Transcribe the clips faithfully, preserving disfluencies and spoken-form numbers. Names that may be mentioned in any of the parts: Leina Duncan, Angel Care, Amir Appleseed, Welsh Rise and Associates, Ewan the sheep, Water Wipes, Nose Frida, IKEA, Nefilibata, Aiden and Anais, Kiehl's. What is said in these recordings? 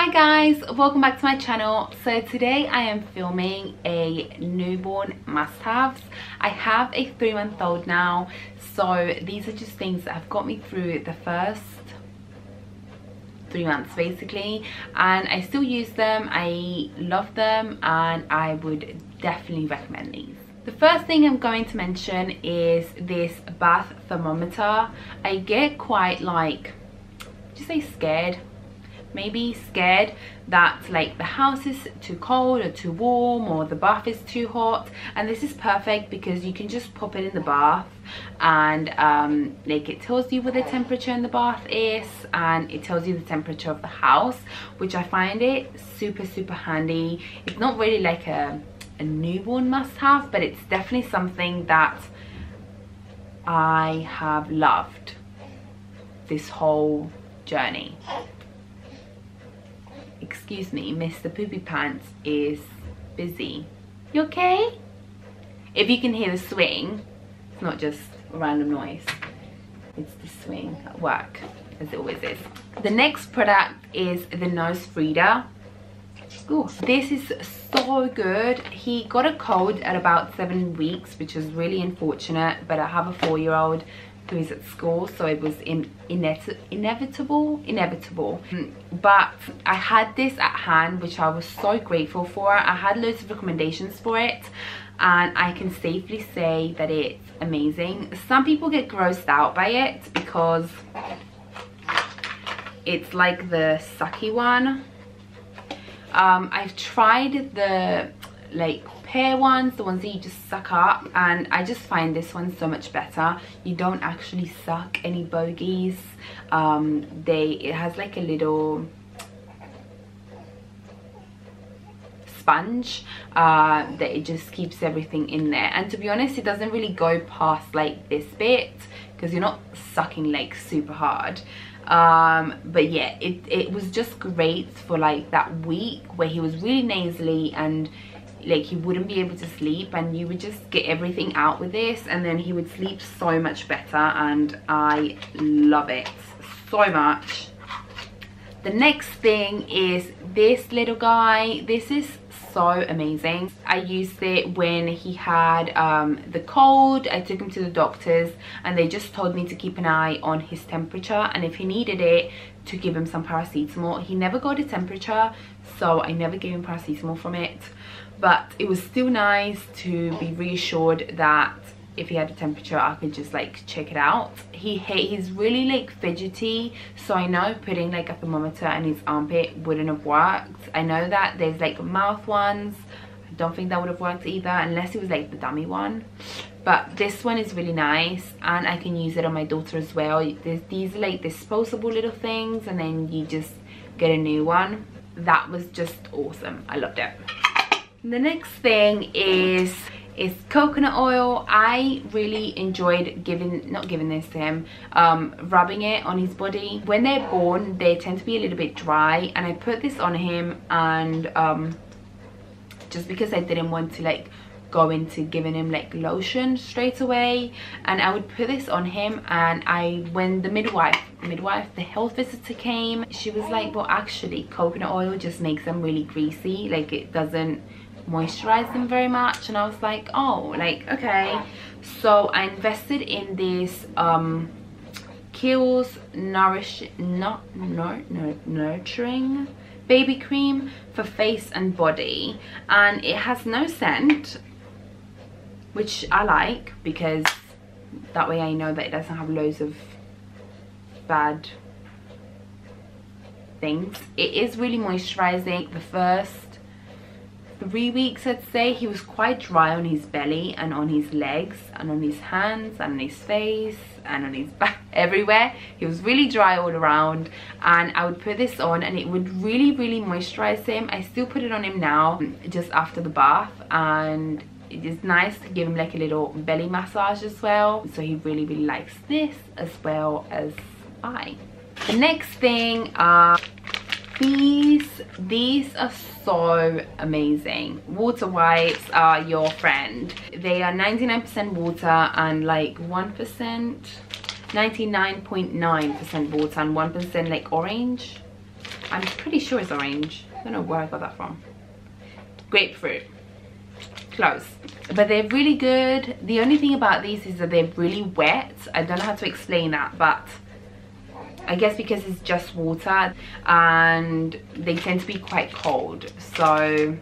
Hi guys, welcome back to my channel. So today I am filming a newborn must-haves. I have a three-month-old now, so these are just things that have got me through the first three months basically, and I still use them, I love them, and I would definitely recommend these. The first thing I'm going to mention is this bath thermometer. I get quite like, just say scared. Maybe scared that like the house is too cold or too warm or the bath is too hot, and this is perfect because you can just pop it in the bath and um, like it tells you what the temperature in the bath is, and it tells you the temperature of the house, which I find it super super handy. It's not really like a, a newborn must-have, but it's definitely something that I have loved this whole journey. Excuse me, Mister Poopy Pants is busy. You okay? If you can hear the swing, it's not just a random noise. It's the swing at work, as it always is. The next product is the Nose Frida. Ooh, this is so good. He got a cold at about seven weeks, which is really unfortunate, but I have a four-year-old who is at school, so it was in, inet inevitable, inevitable. But I had this at hand, which I was so grateful for. I had loads of recommendations for it, and I can safely say that it's amazing. Some people get grossed out by it because it's like the sucky one. Um, I've tried the like pear ones, the ones that you just suck up, and I just find this one so much better. You don't actually suck any bogeys. Um, they it has like a little sponge uh, that it just keeps everything in there, and to be honest it doesn't really go past like this bit because you're not sucking like super hard. Um, but yeah, it, it was just great for like that week where he was really nasally and like he wouldn't be able to sleep, and you would just get everything out with this, and then he would sleep so much better, and I love it so much. The next thing is this little guy. This is so amazing. I used it when he had um, the cold. I took him to the doctors and they just told me to keep an eye on his temperature, and if he needed it, to give him some paracetamol. He never got a temperature, so I never gave him paracetamol from it, but it was still nice to be reassured that if he had a temperature I could just like check it out. He he's really like fidgety, so I know putting like a thermometer in his armpit wouldn't have worked. I know that there's like mouth ones. I don't think that would have worked either, unless it was like the dummy one, but this one is really nice, and I can use it on my daughter as well. There's these like disposable little things, and then you just get a new one. That was just awesome. I loved it. The next thing is is coconut oil. I really enjoyed giving, not giving this to him, um, rubbing it on his body. When they're born, they tend to be a little bit dry, and I put this on him, and um, just because I didn't want to like go into giving him like lotion straight away, and I would put this on him, and I, when the midwife, midwife, the health visitor came, she was like, well actually coconut oil just makes them really greasy, like it doesn't moisturize them very much, and I was like, oh, like okay. So I invested in this um Kiehl's nourish not no no nurturing baby cream for face and body, and it has no scent, which I like because that way I know that it doesn't have loads of bad things. It is really moisturizing. The first three weeks, I'd say, he was quite dry on his belly and on his legs and on his hands and on his face and on his back, everywhere. He was really dry all around, and I would put this on and it would really really moisturize him. I still put it on him now just after the bath, and it is nice to give him like a little belly massage as well, so he really really likes this as well as I. The next thing are these these are so amazing. Water wipes are your friend. They are ninety-nine percent water and like one percent, ninety-nine point nine percent water and one percent like orange. I'm pretty sure it's orange. I don't know where I got that from. Grapefruit. Close. But they're really good. The only thing about these is that they're really wet. I don't know how to explain that, but I guess because it's just water and they tend to be quite cold. So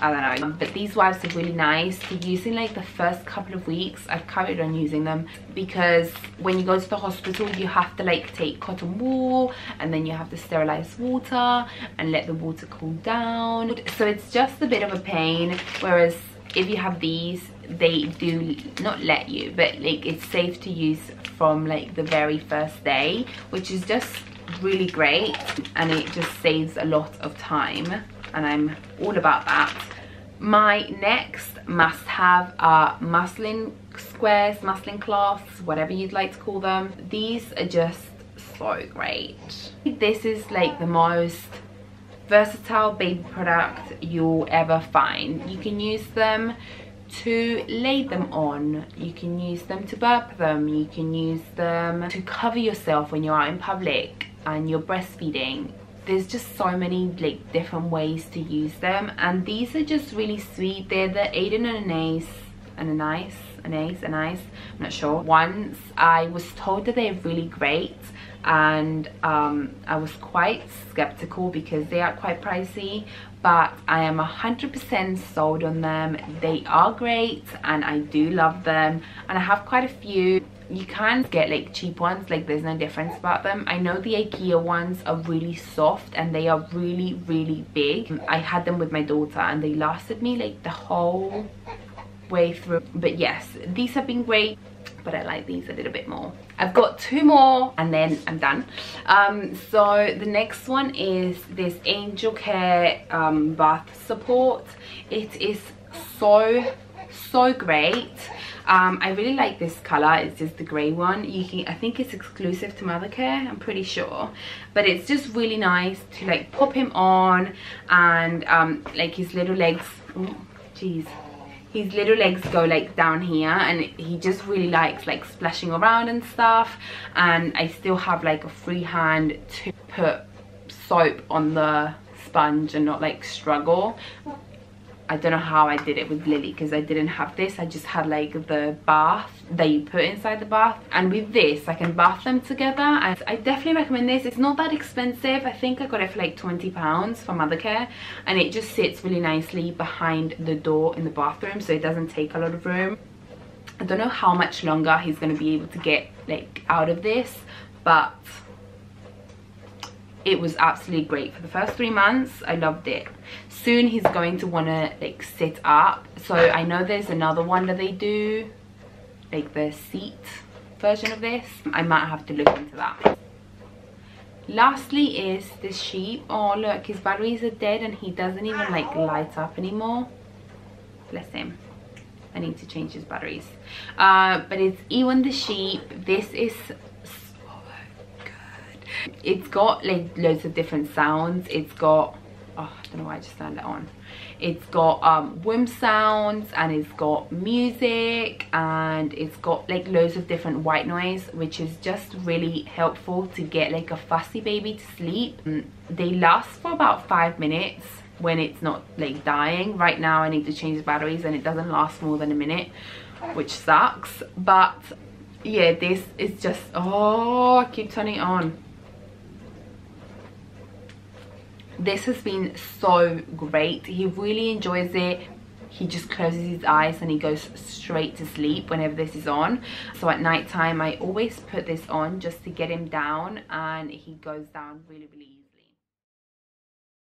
I don't know, but these wipes are really nice to use in like the first couple of weeks. I've carried on using them because when you go to the hospital you have to like take cotton wool and then you have to sterilize water and let the water cool down, so it's just a bit of a pain. Whereas if you have these, they do not let you, but like it's safe to use from like the very first day, which is just really great, and it just saves a lot of time, and I'm all about that. My next must have are muslin squares, muslin clasps, whatever you'd like to call them. These are just so great. This is like the most versatile baby product you'll ever find. You can use them to lay them on, you can use them to burp them, you can use them to cover yourself when you're out in public and you're breastfeeding. There's just so many like different ways to use them, and these are just really sweet. They're the Aiden and Anais, and Anais, Anais, Anais, I'm not sure. Once I was told that they're really great, and um, I was quite skeptical because they are quite pricey, but I am one hundred percent sold on them. They are great and I do love them, and I have quite a few. You can get like cheap ones, like there's no difference about them. I know the IKEA ones are really soft and they are really really big. I had them with my daughter and they lasted me like the whole way through. But yes, these have been great, but I like these a little bit more. I've got two more and then I'm done. Um, so the next one is this Angel Care um, bath support. It is so so great. Um, I really like this color. It's just the grey one. You can, I think it's exclusive to Mothercare, I'm pretty sure. But it's just really nice to like pop him on, and um, like his little legs. Oh, jeez. His little legs go like down here, and he just really likes like splashing around and stuff. And I still have like a free hand to put soap on the sponge and not like struggle. I don't know how I did it with Lily because I didn't have this. I just had like the bath that you put inside the bath, and with this I can bath them together. And I definitely recommend this. It's not that expensive. I think I got it for like twenty pounds from Mothercare, and it just sits really nicely behind the door in the bathroom, so it doesn't take a lot of room. I don't know how much longer he's going to be able to get like out of this, but it was absolutely great. For the first three months I loved it. Soon he's going to want to like sit up, so I know there's another one that they do, like the seat version of this. I might have to look into that. Lastly is the sheep. Oh look, his batteries are dead and he doesn't even like light up anymore. Bless him. I need to change his batteries. Uh, but it's Ewan the sheep. This is so good. It's got like loads of different sounds. It's got, oh, I don't know why I just turned it on. It's got um, womb sounds, and it's got music, and it's got like loads of different white noise, which is just really helpful to get like a fussy baby to sleep. They last for about five minutes when it's not like dying. Right now I need to change the batteries and it doesn't last more than a minute, which sucks. But yeah, this is just, oh, I keep turning it on. This has been so great. He really enjoys it. He just closes his eyes and he goes straight to sleep whenever this is on. So at night time I always put this on just to get him down, and he goes down really really easy.